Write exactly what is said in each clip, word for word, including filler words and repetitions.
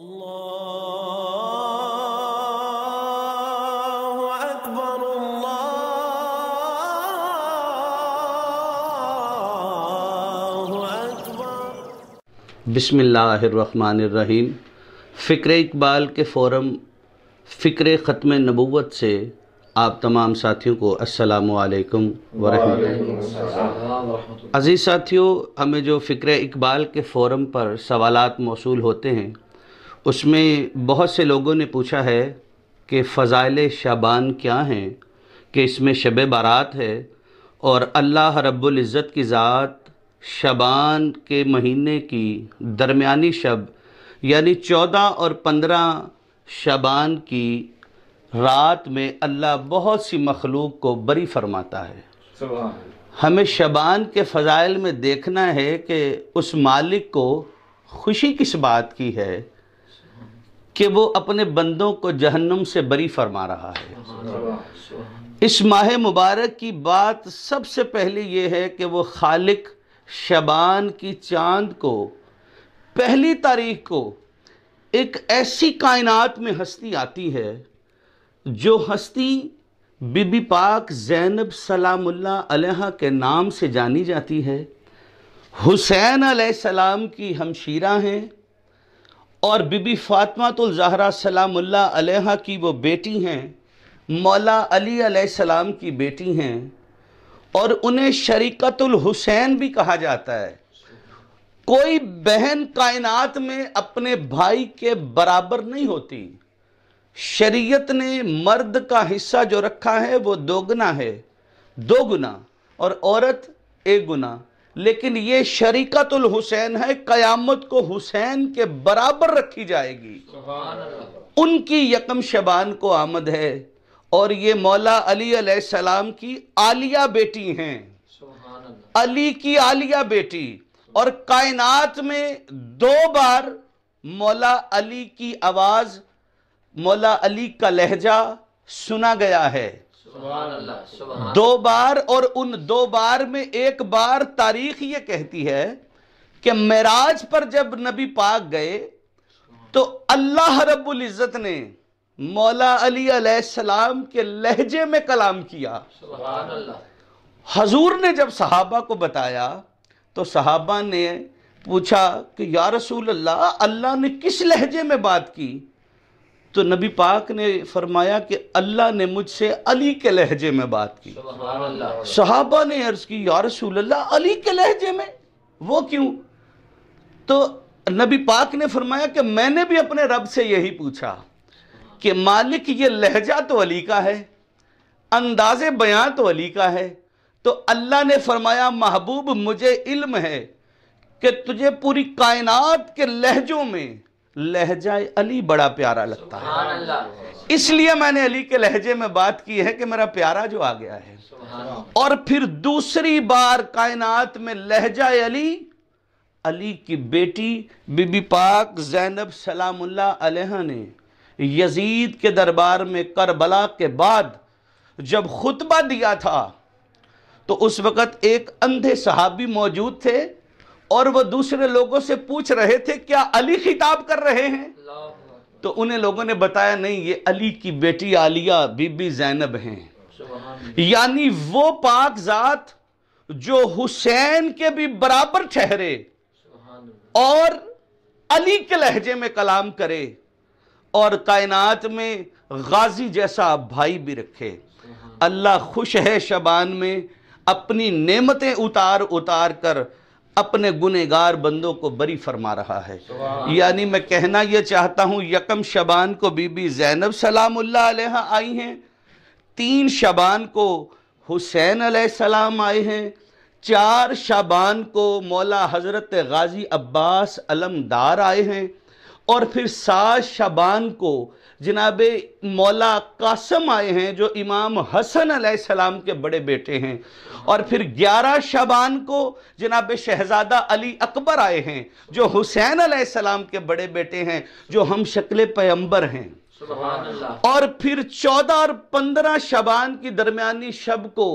अल्लाहु अकबर अल्लाहु अकबर। बिस्मिल्लाहिर्रहमानिर्रहीम। फ़िक्र इकबाल के फोरम फ़िक्र ख़त्म नबूवत से आप तमाम साथियों को अस्सलामु अलैकुम व रहमतुल्लाह। अज़ीज़ साथियों, हमें जो फ़िक्र इकबाल के फ़ोरम पर सवालात मौसूल होते हैं उसमें बहुत से लोगों ने पूछा है कि फ़ज़ाइल शाबान क्या हैं, कि इसमें शब-ए-बारात है और अल्लाह रब्बुल इज़्ज़त की ज़ात शाबान के महीने की दरमियानी शब यानी चौदह और पंद्रह शाबान की रात में अल्लाह बहुत सी मखलूक को बरी फरमाता है। हमें शबान के फ़ज़ाइल में देखना है कि उस मालिक को खुशी किस बात की है कि वो अपने बंदों को जहन्नुम से बरी फरमा रहा है। इस माह मुबारक की बात सबसे पहले ये है कि वो खालिक शबान की चांद को पहली तारीख को एक ऐसी कायनात में हस्ती आती है जो हस्ती बीबी पाक ज़ैनब सलामुल्लाह अलैहा के नाम से जानी जाती है, हुसैन अलैहिस्सलाम की हमशीरा हैं और बीबी फातिमातुल ज़हरा सलामुल्लाह अलैहा की वो बेटी हैं, मौला अली अलैहिस्सलाम की बेटी हैं और उन्हें शरीकतुल हुसैन भी कहा जाता है। कोई बहन कायनात में अपने भाई के बराबर नहीं होती। शरीयत ने मर्द का हिस्सा जो रखा है वो दोगुना है, दो गुना, और औरत एक गुना, लेकिन ये शरीकतुल हुसैन है, क़यामत को हुसैन के बराबर रखी जाएगी। उनकी यकम शबान को आमद है और ये मौला अली अलैहिस्सलाम की आलिया बेटी हैं, अली की आलिया बेटी, और कायनात में दो बार मौला अली की आवाज़, मौला अली का लहजा सुना गया है, सुभान अल्लाह, सुभान। दो बार, और उन दो बार में एक बार तारीख ये कहती है कि मिराज पर जब नबी पाक गए तो अल्लाह रब्बुल इज़्ज़त ने मौला अली अलैहिस्सलाम के लहजे में कलाम किया, सुभान अल्लाह। हजूर ने जब सहाबा को बताया तो सहाबा ने पूछा कि या रसूल अल्लाह, अल्लाह ने किस लहजे में बात की? तो नबी पाक ने फरमाया कि अल्लाह ने मुझसे अली के लहजे में बात की। सहाबा ने अर्ज़ की, या रसूल अल्लाह, अली के लहजे में वो क्यों? तो नबी पाक ने फरमाया कि मैंने भी अपने रब से यही पूछा कि मालिक, ये लहजा तो अली का है, अंदाज़े बयां तो अली का है, तो अल्लाह ने फरमाया महबूब, मुझे इल्म है कि तुझे पूरी कायनात के लहजों में लहजा अली बड़ा प्यारा लगता है, इसलिए मैंने अली के लहजे में बात की है कि मेरा प्यारा जो आ गया है। और फिर दूसरी बार कायनात में लहजा अली, अली की बेटी बीबी पाक ज़ैनब सलामुल्लाह अलैहा ने यजीद के दरबार में करबला के बाद जब खुतबा दिया था तो उस वक़्त एक अंधे सहाबी मौजूद थे और वह दूसरे लोगों से पूछ रहे थे क्या अली खिताब कर रहे हैं, तो उन्हें लोगों ने बताया नहीं, ये अली की बेटी आलिया बीबी ज़ैनब हैं, यानी वो पाक ज़ात जो हुसैन के भी बराबर ठहरे और अली के लहजे में कलाम करे और कायनात में गाजी जैसा भाई भी रखे। अल्लाह खुश है शबान में अपनी नेमतें उतार उतार कर अपने गुनहगार बंदों को बरी फरमा रहा है। यानी मैं कहना यह चाहता हूँ, यकम शबान को बीबी ज़ैनब सलामुल्लाह अलैहा आई हैं, तीन शबान को हुसैन अलैहिस्सलाम आए हैं, चार शबान को मौला हज़रत गाजी अब्बास अलमदार आए हैं और फिर सात शबान को जनाब मौला कासिम आए हैं जो इमाम हसन अलैहिस्सलाम के बड़े बेटे हैं, और फिर ग्यारह शबान को जनाब शहज़ादा अली अकबर आए हैं जो हुसैन अलैहिस्सलाम के बड़े बेटे हैं, जो हम शक्ल पैगंबर हैं, सुभान अल्लाह। और फिर चौदह और पंद्रह शबान की दरमियानी शब को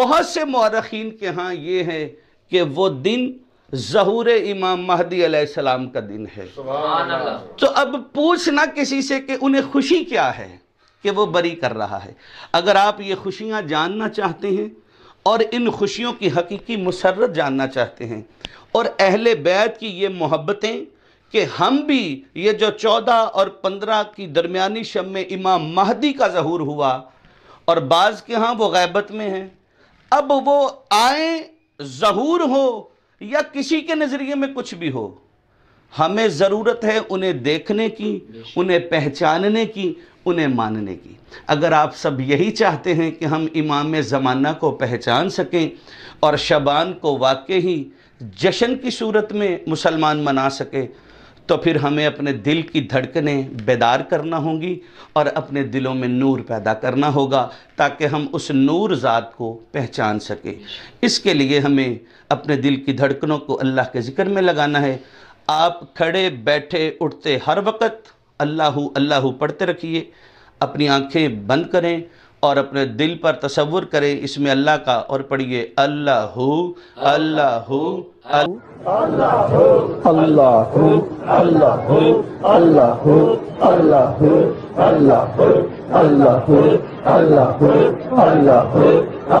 बहुत से मौरखीन के यहाँ ये है कि वो दिन ज़हूर इमाम महदी अलैहिस्सलाम का दिन है। तो अब पूछना किसी से कि उन्हें खुशी क्या है कि वो बरी कर रहा है। अगर आप ये खुशियाँ जानना चाहते हैं और इन खुशियों की हकीकी मुसर्रत जानना चाहते हैं और अहले बैत की ये मोहब्बतें कि हम भी ये जो चौदह और पंद्रह की दरमियानी शब में इमाम महदी का ज़हूर हुआ और बाज़ के यहाँ वो गैबत में हैं, अब वो आए ज़हूर हो या किसी के नज़रिए में कुछ भी हो, हमें ज़रूरत है उन्हें देखने की, उन्हें पहचानने की, उन्हें मानने की। अगर आप सब यही चाहते हैं कि हम इमाम ज़माना को पहचान सकें और शबान को वाकई ही जश्न की सूरत में मुसलमान मना सकें, तो फिर हमें अपने दिल की धड़कनें बेदार करना होंगी और अपने दिलों में नूर पैदा करना होगा ताकि हम उस नूर ज़ात को पहचान सकें। इसके लिए हमें अपने दिल की धड़कनों को अल्लाह के ज़िक्र में लगाना है। आप खड़े बैठे उठते हर वक्त अल्लाहु अल्लाहु पढ़ते रखिए, अपनी आँखें बंद करें और अपने दिल पर तसव्वुर करें इसमें अल्लाह का, और पढ़िए अल्लाहु अल्लाहु अल्लाहु अल्लाहु अल्लाहु अल्लाहु अल्लाहु अल्लाहु अल्लाहु अल्लाहु अल्लाहु अल्लाहु अल्लाहु